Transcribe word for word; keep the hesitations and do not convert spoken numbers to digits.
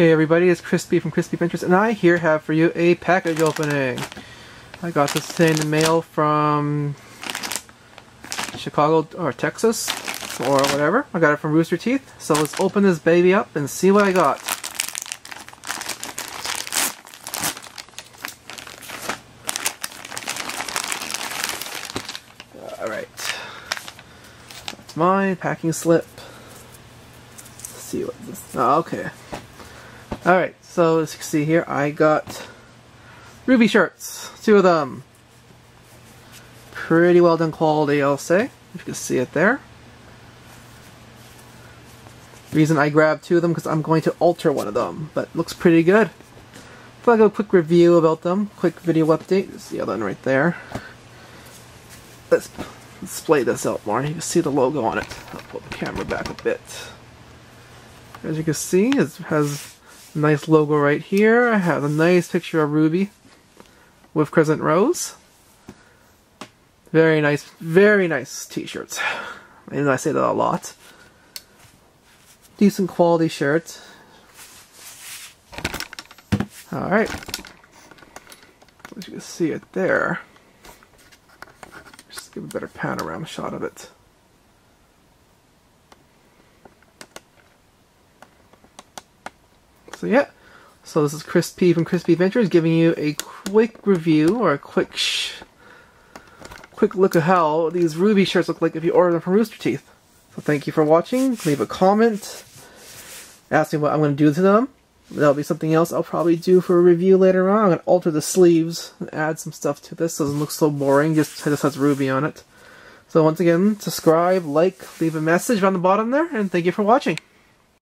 Hey everybody, it's Crispy from Crispy Ventures, and I here have for you a package opening. I got this in the mail from Chicago or Texas or whatever. I got it from Rooster Teeth, so let's open this baby up and see what I got. Alright, that's my packing slip. Let's see what this is. Oh, okay. Alright, so as you can see here, I got Ruby shirts. Two of them. Pretty well done quality, I'll say, if you can see it there. Reason I grabbed two of them, because I'm going to alter one of them, but it looks pretty good. If I go a quick review about them, quick video update, it's the other one right there. Let's display this out more, you can see the logo on it. I'll pull the camera back a bit. As you can see, it has nice logo right here. I have a nice picture of Ruby with Crescent Rose. Very nice, very nice t-shirts. And I say that a lot. Decent quality shirt. Alright. As you can see it there. Just give a better panorama shot of it. So yeah, so this is Crispy from Crispy Ventures giving you a quick review or a quick sh quick look at how these Ruby shirts look like if you order them from Rooster Teeth. So thank you for watching. Leave a comment, ask me what I'm going to do to them. That'll be something else I'll probably do for a review later on. I'm going to alter the sleeves and add some stuff to this so it doesn't look so boring. Just it just has Ruby on it. So once again, subscribe, like, leave a message on the bottom there, and thank you for watching.